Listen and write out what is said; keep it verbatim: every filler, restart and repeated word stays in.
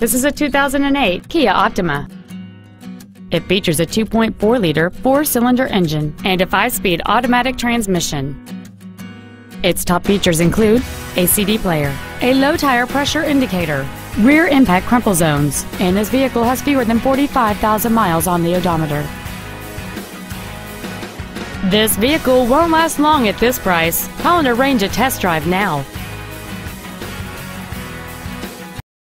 This is a two thousand eight Kia Optima. It features a two point four liter four-cylinder engine and a five-speed automatic transmission. Its top features include a C D player, a low tire pressure indicator, rear impact crumple zones, and this vehicle has fewer than forty-five thousand miles on the odometer. This vehicle won't last long at this price. Call and arrange a test drive now.